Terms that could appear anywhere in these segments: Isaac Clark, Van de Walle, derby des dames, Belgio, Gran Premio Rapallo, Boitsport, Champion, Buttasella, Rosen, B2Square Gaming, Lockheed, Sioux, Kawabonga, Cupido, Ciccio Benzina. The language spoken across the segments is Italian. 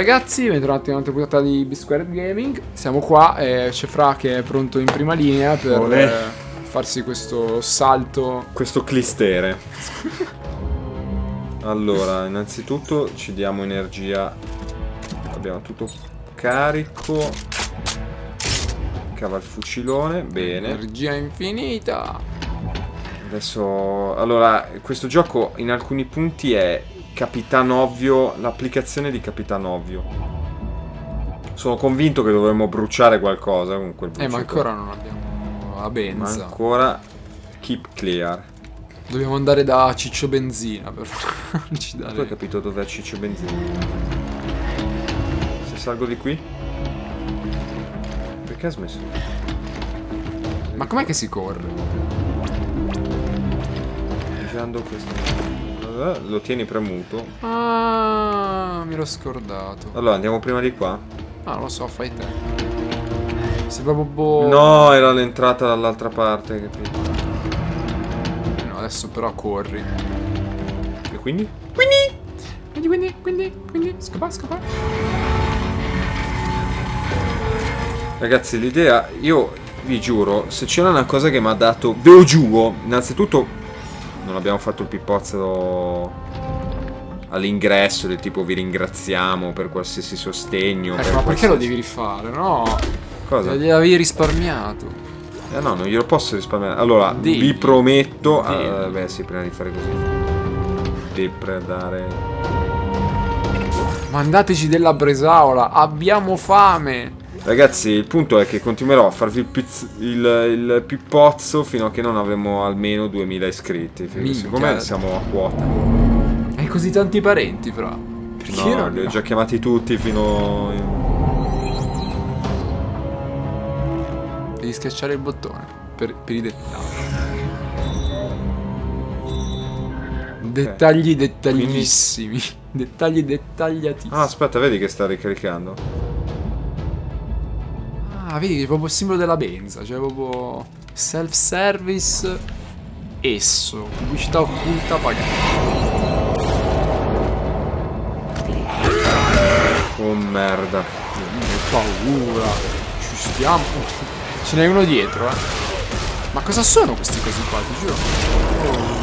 Ragazzi, bentornati in un'altra puntata di B2Square Gaming. Siamo qua, c'è Fra che è pronto in prima linea per farsi questo salto. Questo clistere. Allora, innanzitutto ci diamo energia. Abbiamo tutto carico. Cava il fucilone, bene. Energia infinita. Adesso, allora, questo gioco in alcuni punti è Capitan Ovvio, l'applicazione di Capitan Ovvio. Sono convinto che dovremmo bruciare qualcosa con quel bruciatore. Ma ancora non abbiamo la benza. Ma ancora keep clear. Dobbiamo andare da Ciccio Benzina per farci dare. Tu hai capito dov'è Ciccio Benzina? Se salgo di qui? Perché ha smesso? Ma com'è che si corre? Girando questo. Lo tieni premuto. Ah, mi l'ho scordato. Allora andiamo prima di qua. Ah, non lo so, fai te. Sembra proprio. No, era l'entrata dall'altra parte, capito? No, adesso però corri. E quindi? Quindi Scappa. Ragazzi, l'idea, io vi giuro, se c'era una cosa che mi ha dato, ve lo giuro. Innanzitutto non abbiamo fatto il pippozzo all'ingresso del tipo vi ringraziamo per qualsiasi sostegno. Per ma perché lo devi rifare? No. Cosa? Gli avevi risparmiato. No, non glielo posso risparmiare. Allora, digli. Vi prometto. Beh, sì, prima di fare così. Depredare. Mandateci della bresaola, abbiamo fame. Ragazzi, il punto è che continuerò a farvi il pippozzo fino a che non avremo almeno 2000 iscritti. Siccome siamo a quota. Hai così tanti parenti, Fra? Perché no, li ho già chiamati tutti fino... Devi schiacciare il bottone per i dettagli. Dettagli dettagliissimi. Quindi... Dettagli dettagliatissimi. Ah, aspetta, vedi che sta ricaricando. Ah, vedi, è proprio il simbolo della benza, cioè proprio self-service, esso, pubblicità occulta pagata. Oh merda, che paura, ci stiamo, ce n'è uno dietro, eh. Ma cosa sono questi cosi qua, ti giuro? Oh.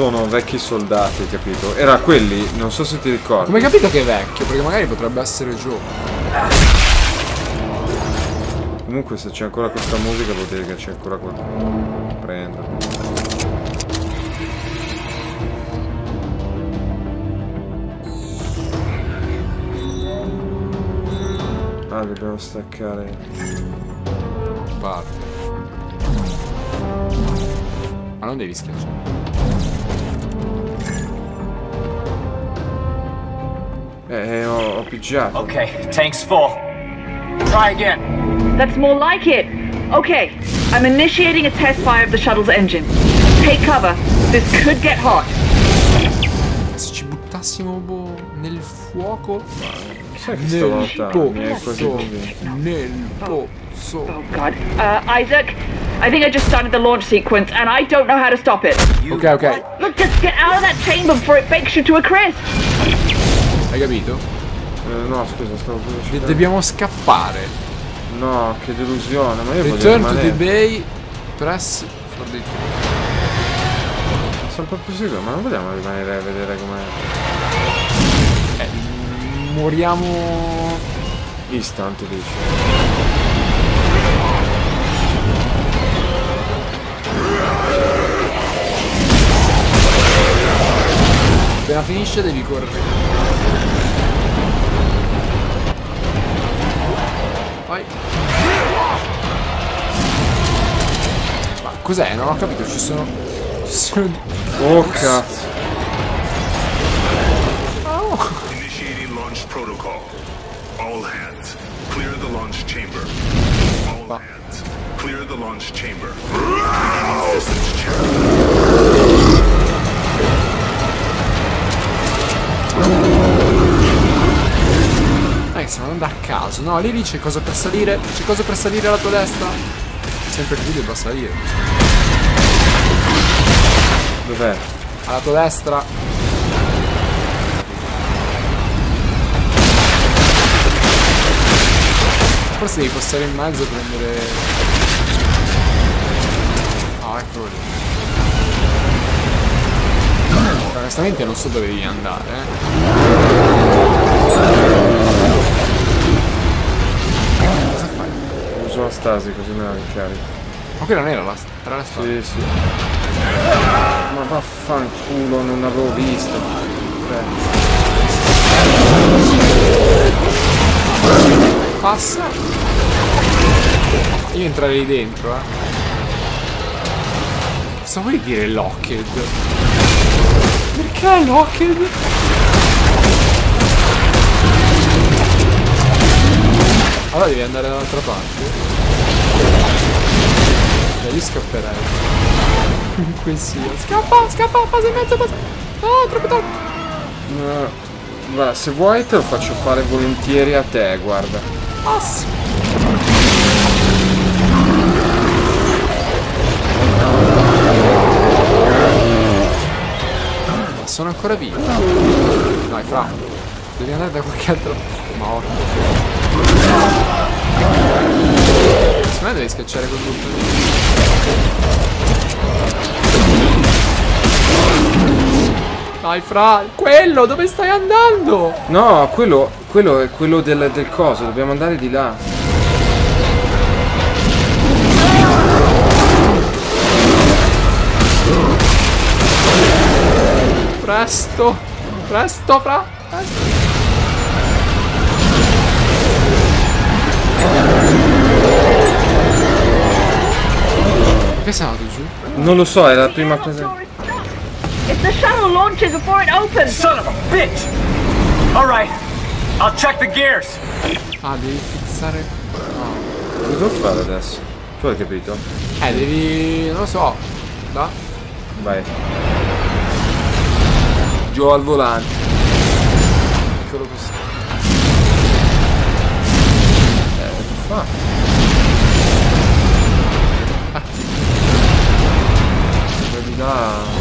Sono vecchi soldati, capito? Era quelli, non so se ti ricordi. Come hai capito che è vecchio? Perché magari potrebbe essere giovane. Comunque se c'è ancora questa musica vuol dire che c'è ancora qualcuno. Prendo. Ah, dobbiamo staccare. Parte. Ma non devi schiacciare. Ho picchiato. Ok, tank's full. Try again. That's more like it. Ok, I'm initiating a test fire of the shuttle's engine. Take cover. This could get hot. Se ci buttassimo nel fuoco. Nel pozzo. Oh god. Isaac, I think I just started the launch sequence and I don't know how to stop it. Ok. Look, just get out of that chamber before it bakes you to a crisp. Hai capito? No, scusa, stavo uscendo. Dobbiamo scappare. No, che delusione, ma io voglio rimanere. Return to the bay, press for the... Sono proprio sicuro, ma non vogliamo rimanere a vedere com'è. Moriamo... Istante, dice. Appena finisce devi correre. Vai. Ma cos'è? Non ho capito, ci sono... Oh cazzo. Initiating launch protocol. All hands, clear the launch chamber. All hands, clear the launch chamber. stiamo andando a caso. No, lì c'è cosa per salire. C'è cosa per salire alla tua destra. Sempre qui devo salire. Dov'è? Alla tua destra. Forse devi passare in mezzo e prendere... Ah, eccolo lì. Onestamente non so dove devi andare, Cosa fai? Uso la stasi così me la ricavi. Ma quella non era la stasi? Era la stasi? Sì, sì. Ma vaffanculo, non l'avevo visto. Passa. Io entrerei dentro, Cosa vuol dire Lockheed? Perché Lockheed? Allora devi andare dall'altra parte. E lì scapperei. Comunque sia. Scappa, scappa, passa in mezzo, passa. No, troppo tardi. Guarda, se vuoi te lo faccio fare volentieri a te, guarda. Passa. Sono ancora vivo. Dai, fra. Devi andare da qualche altro. Morto. Secondo me devi schiacciare quel bottone lì. Dai, fra. Quello, dove stai andando? No, quello è quello del coso. Dobbiamo andare di là. Presto, presto, fra, presto. Che sei andato giù? Non lo so, è la prima cosa. It's the shuttle launches before it opens. Son of a bitch. All right. I'll check the gears. Ah, devi fissare. No. Cosa devo fare adesso? Tu hai capito? Devi, non lo so. Là. Vai. Giù al volante. Solo così. Fa. Vedi là.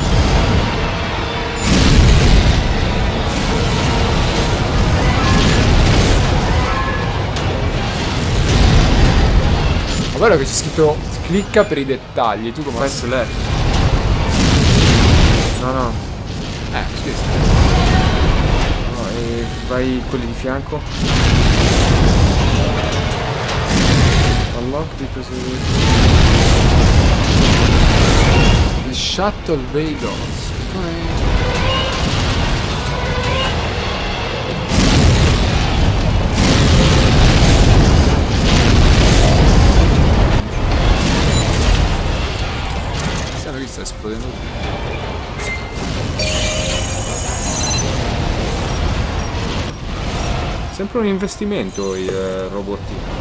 Ma guarda che c'è scritto clicca per i dettagli. Tu come adesso l'è? No, no. Scusa. No, e vai quelli di fianco. Unlock di preso. The shuttle vehicles. Sembra che sta esplodendo. Sempre un investimento il robottino.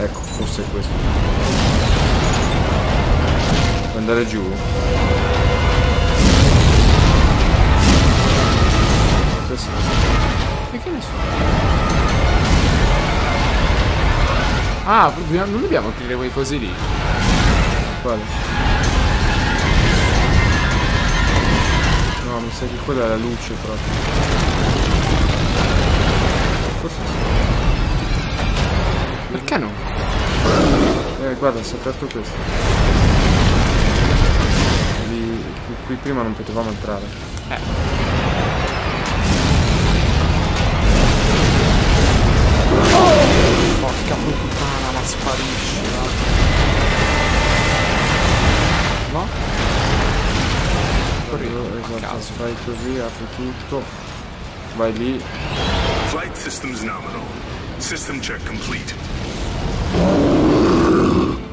Ecco, forse è questo. Può andare giù? Questo. E che ne so? Ah, non dobbiamo aprire quei cosi lì. Quale? No, mi sa che quella è la luce proprio. Forse sì. Perché no? Guarda, si è aperto questo. Qui prima non potevamo entrare. Porca puttana, ma sparisci, no? Esatto, fai così, apri tutto, vai lì. Flight systems nominal. System check complete.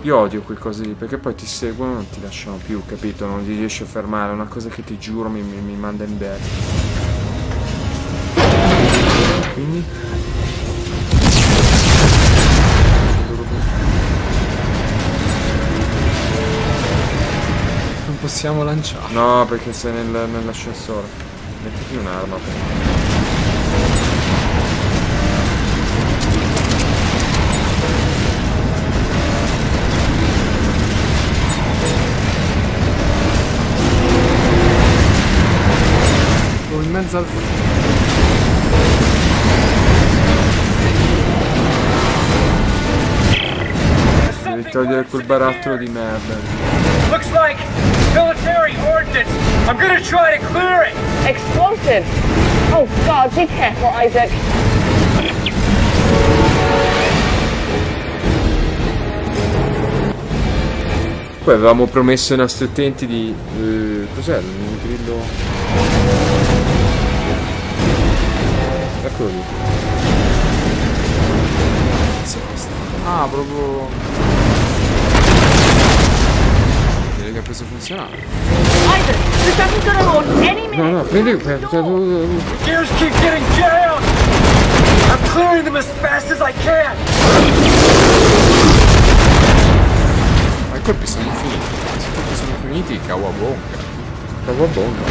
Io odio quei cose lì perché poi ti seguono e non ti lasciano più, capito? Non li riesci a fermare, è una cosa che ti giuro mi manda in berzo. Quindi non possiamo lanciare. No, perché sei nell'ascensore. Mettiti un'arma. Sono in mezzo al fuoco. Devi togliere quel barattolo di merda. Looks like military ordnance. I'm gonna try to clear it. Explosive. Oh God, be careful, Isaac. Poi avevamo promesso ai nostri utenti di cos'è? Un grillo. Eccolo lì. Ah, proprio. Che ha preso funzionale. No, no, prendi ma i colpi sono infiniti. Se i colpi sono infiniti, Kawabonga. Kawabonga.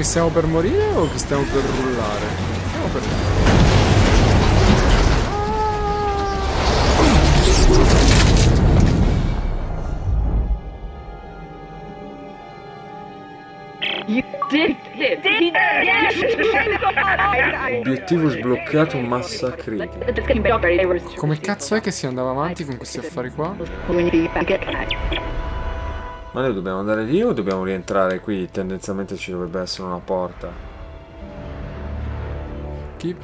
Stiamo per morire o che stiamo per rullare? Stiamo per rullare. Obiettivo sbloccato, massacri. Come cazzo è che si andava avanti con questi affari qua? Ma noi dobbiamo andare lì o dobbiamo rientrare qui? Tendenzialmente ci dovrebbe essere una porta. Chi?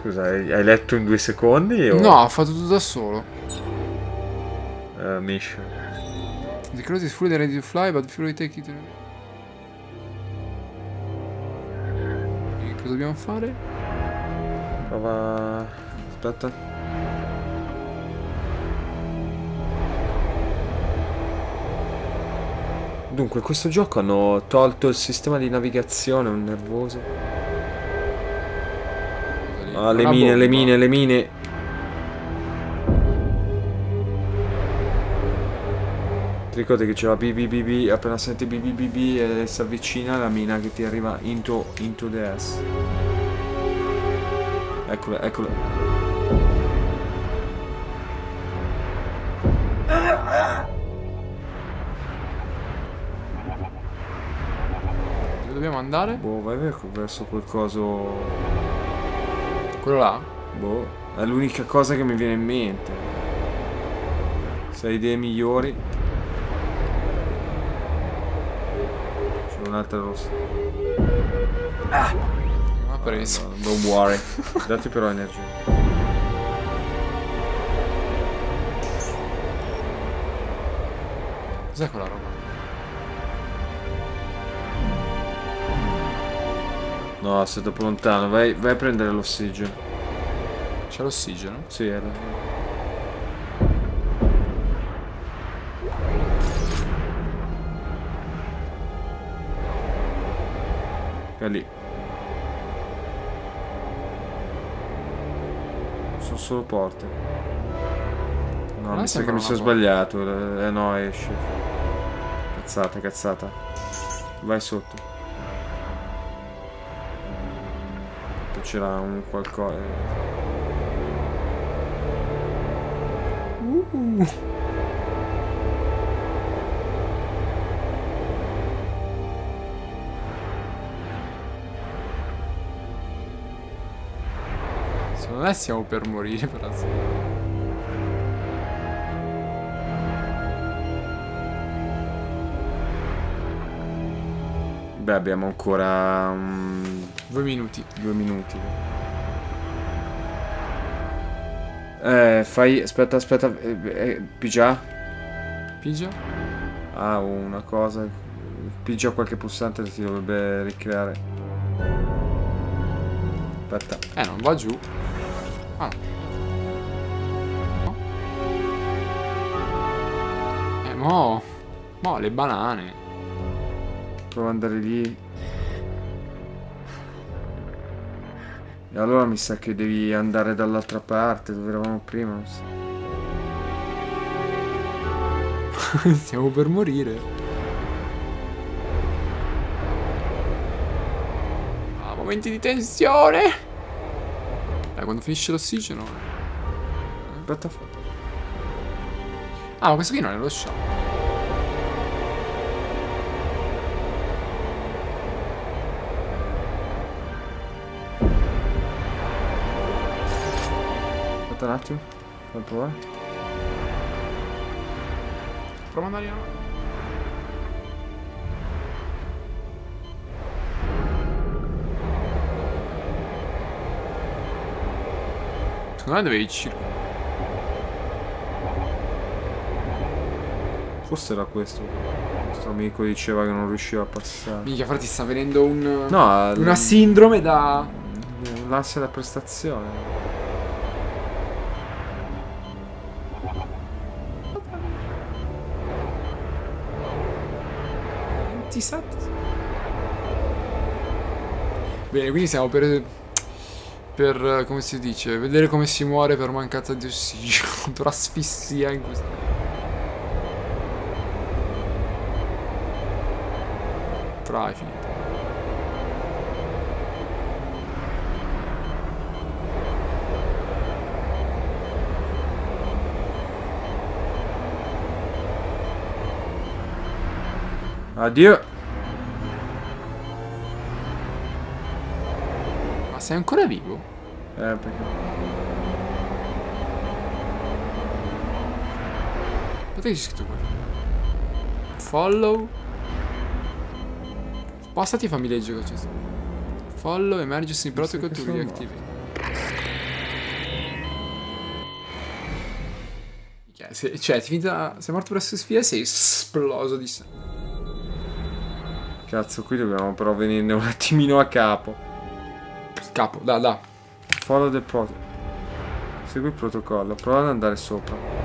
Scusa, hai letto in 2 secondi o... No, ho fatto tutto da solo. Mission. The cross is fully ready to fly, but before we take it... Cosa dobbiamo fare? Prova... Aspetta. Dunque, questo gioco hanno tolto il sistema di navigazione, un nervoso. Ah, le mine, le mine, le mine. Ti ricordi che c'era BBBB, appena senti BBBB e si avvicina la mina che ti arriva into the S. Eccola, eccola. Dobbiamo andare? Boh, vai verso quel coso. Quello là? Boh, è l'unica cosa che mi viene in mente. Se hai idee migliori. C'è un'altra rossa. Ah! Non ha preso. No, don't worry. Datti però energia. Cos'è quella roba? No, è stato lontano, vai a prendere l'ossigeno. C'è l'ossigeno? Sì, era. È lì. Sono solo porte. No, mi sa che mi sono sbagliato. No, esce. Cazzata, cazzata. Vai sotto. C'era un qualcosa. Secondo me siamo per morire, però sì. Beh, abbiamo ancora 2 minuti. 2 minuti. Fai... Aspetta, aspetta. Pigia? Pigia? Ah, una cosa. Pigia qualche pulsante che si dovrebbe ricreare. Aspetta. Non va giù. Ah. No. Mo. Mo, le banane. Provo ad andare lì. E allora mi sa che devi andare dall'altra parte dove eravamo prima. Stiamo per morire. Ah, momenti di tensione. Dai, quando finisce l'ossigeno. Piattaforma. Ah, ma questo qui non è lo sciamo. Un attimo, puoi provare? Prova ad andare avanti. Secondo me dovevi circolare. Forse era questo. Questo amico diceva che non riusciva a passare. Minchia, fra, ti sta venendo un... No, una sindrome da... L'ansia da prestazione. Bene, quindi siamo per come si dice, vedere come si muore per mancanza di ossigeno, per asfissia in questo. Tra, è finito. Addio. Ma sei ancora vivo? Perché? Guarda che c'è scritto qua. Follow. Spostati e fammi leggere cosa c'è scritto. Follow emergency protocol to reactivate. Cioè, ti finita. Sei morto per la sfida e sei esploso di sangue. Cazzo, qui dobbiamo però venirne un attimino a capo. Capo, da. Follow the protocol. Segui il protocollo, prova ad andare sopra.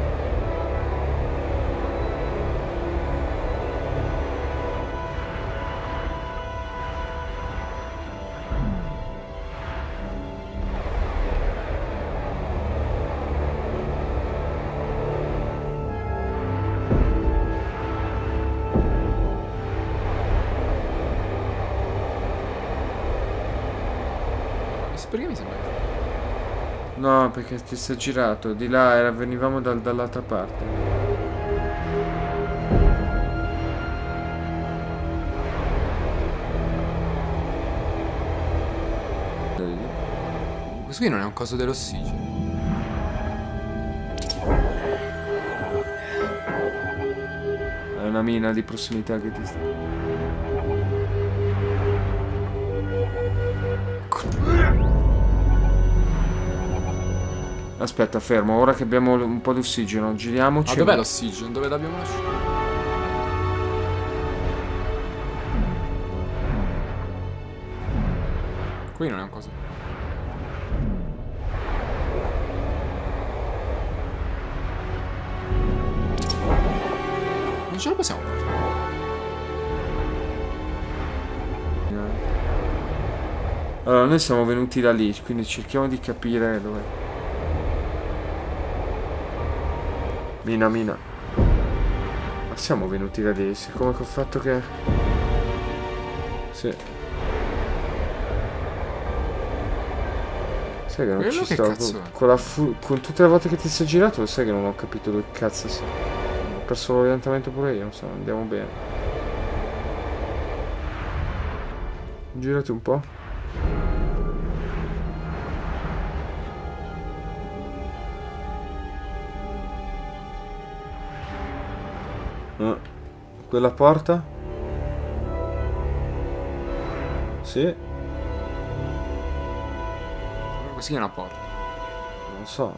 Perché mi sembra? No, perché ti sei girato. Di là era, venivamo dall'altra parte. Questo qui non è un coso dell'ossigeno. È una mina di prossimità che ti sta. Aspetta, fermo, ora che abbiamo un po' di ossigeno, giriamoci. Ma dov'è l'ossigeno? Dove l'abbiamo lasciato? Qui non è una cosa. Non ce la possiamo fare. Allora, noi siamo venuti da lì, quindi cerchiamo di capire dov'è. Mina. Ma siamo venuti da lì, siccome col fatto che... Sì. Sai che non quello ci che stavo... Con tutte le volte che ti sei girato, sai che non ho capito dove cazzo sei. Ho perso l'orientamento pure io, non so, andiamo bene. Girati un po'. Quella porta? Sì. Così è una porta. Non so.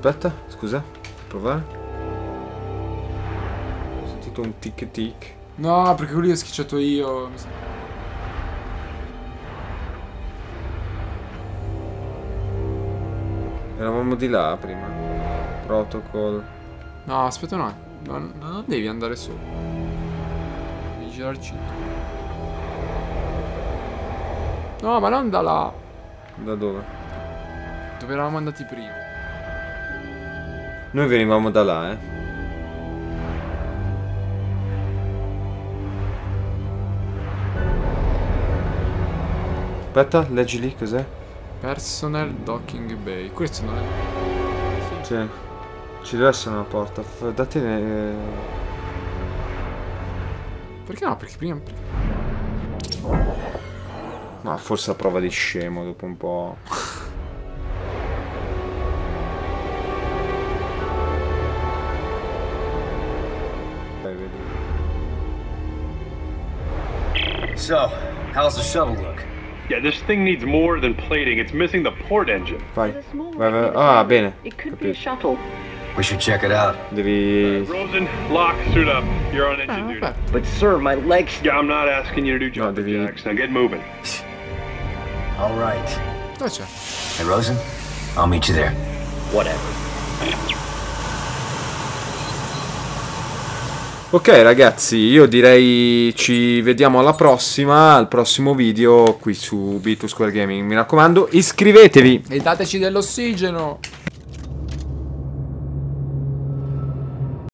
Aspetta, scusa, provare. Ho sentito un tic tic. No, perché quello l'ho schiacciato io. Eravamo di là prima. Protocol. No, aspetta un attimo. Non devi andare su. Devi girarci. No, ma non da là. Da dove? Dove eravamo andati prima. Noi venivamo da là, eh. Aspetta, leggi lì cos'è? Personal Docking Bay. Questo non è... Sì. Cioè, ci deve essere una porta. Datene... Perché no? Perché prima... No, forse la prova di scemo dopo un po'. Dai, vedi. So, how's the shuttle look? Yeah, this thing needs more than plating. It's missing the port engine. Vai, vai, vai. Ah, bene. Capito. We should check it out. Devi... Rosen, lock, suit up. You're on engine duty. But sir, my legs... Yeah, I'm not asking you to do jumping jacks. Now get moving. All right. Gotcha. Hey, Rosen, I'll meet you there. Whatever. Ok ragazzi, io direi ci vediamo alla prossima, al prossimo video qui su B2Square Gaming. Mi raccomando, iscrivetevi e dateci dell'ossigeno.